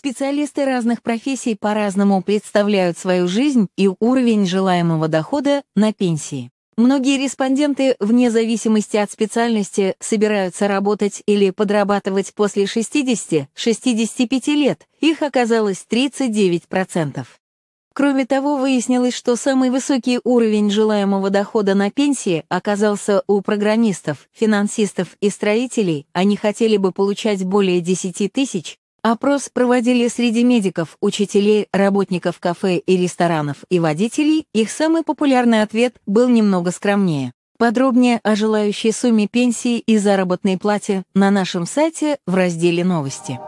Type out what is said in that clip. Специалисты разных профессий по-разному представляют свою жизнь и уровень желаемого дохода на пенсии. Многие респонденты, вне зависимости от специальности, собираются работать или подрабатывать после 60-65 лет, их оказалось 39%. Кроме того, выяснилось, что самый высокий уровень желаемого дохода на пенсии оказался у программистов, финансистов и строителей, они хотели бы получать более 10 тысяч. Опрос проводили среди медиков, учителей, работников кафе и ресторанов и водителей, их самый популярный ответ был немного скромнее. Подробнее о желающей сумме пенсии и заработной плате на нашем сайте в разделе «Новости».